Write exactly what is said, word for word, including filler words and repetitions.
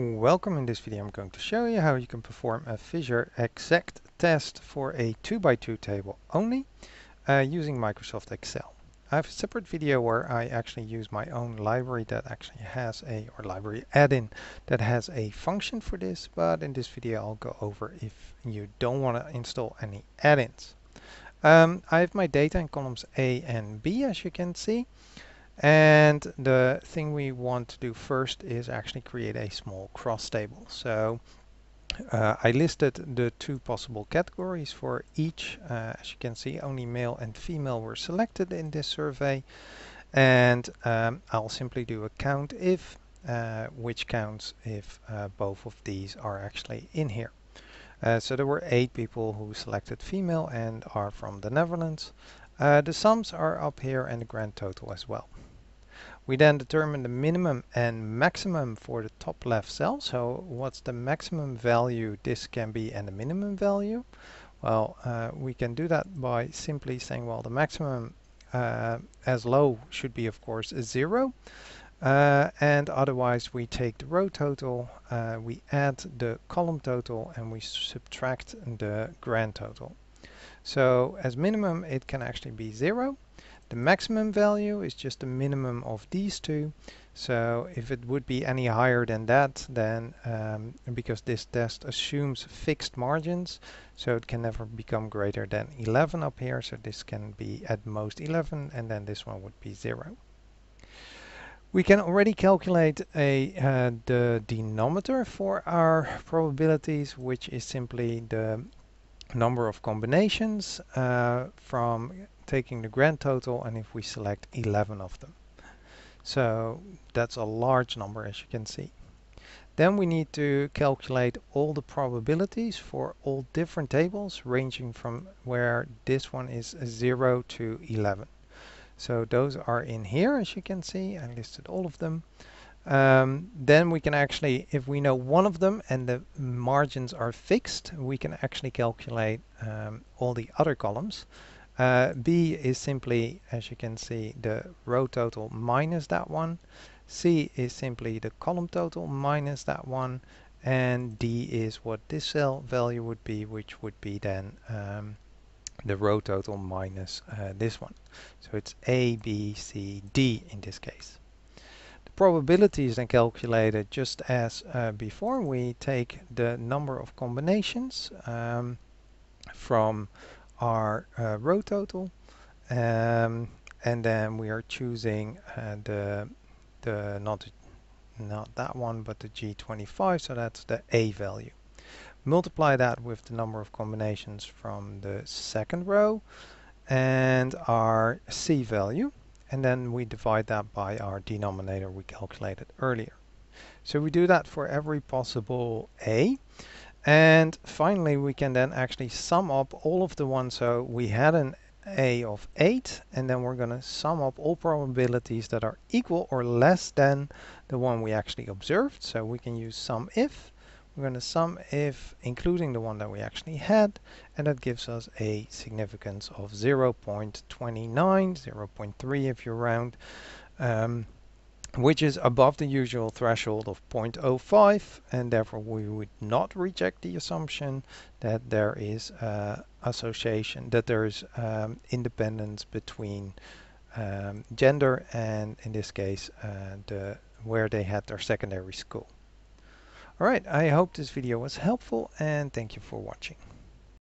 Welcome. In this video I'm going to show you how you can perform a Fisher exact test for a two by two table only uh, using Microsoft Excel. I have a separate video where I actually use my own library that actually has a, or library add-in that has a function for this, but in this video I'll go over if you don't want to install any add-ins. Um, I have my data in columns A and B, as you can see. And the thing we want to do first is actually create a small cross table. So uh, I listed the two possible categories for each. Uh, as you can see, only male and female were selected in this survey. And um, I'll simply do a count if, uh, which counts if uh, both of these are actually in here. Uh, so there were eight people who selected female and are from the Netherlands. Uh, the sums are up here and the grand total as well. We then determine the minimum and maximum for the top left cell. So what's the maximum value this can be and the minimum value? Well, uh, we can do that by simply saying, well, the maximum uh, as low should be, of course, a zero. Uh, and otherwise we take the row total, uh, we add the column total, and we subtract the grand total. So as minimum it can actually be zero. The maximum value is just the minimum of these two. So if it would be any higher than that, then um, because this test assumes fixed margins, so it can never become greater than eleven up here. So this can be at most eleven, and then this one would be zero. We can already calculate a, uh, the denominator for our probabilities, which is simply the number of combinations uh, from taking the grand total, and if we select eleven of them. So that's a large number, as you can see. Then we need to calculate all the probabilities for all different tables, ranging from where this one is zero to eleven. So those are in here, as you can see. I listed all of them. Um, then we can actually, if we know one of them and the margins are fixed, we can actually calculate um, all the other columns. Uh, B is simply, as you can see, the row total minus that one. C is simply the column total minus that one. And D is what this cell value would be, which would be then um, the row total minus uh, this one. So it's A, B, C, D in this case. Probability is then calculated just as uh, before. We take the number of combinations um, from our uh, row total, um, and then we are choosing uh, the the not not that one, but the G twenty-five. So that's the A value. Multiply that with the number of combinations from the second row and our C value. And then we divide that by our denominator we calculated earlier. So we do that for every possible A. And finally, we can then actually sum up all of the ones. So we had an A of eight, and then we're going to sum up all probabilities that are equal or less than the one we actually observed. So we can use sum if. We're going to sum if including the one that we actually had, and that gives us a significance of zero point two nine, zero point three if you round, um, which is above the usual threshold of zero point zero five, and therefore we would not reject the assumption that there is uh, association, that there is um, independence between um, gender and, in this case, uh, the, where they had their secondary school. Alright, I hope this video was helpful, and thank you for watching.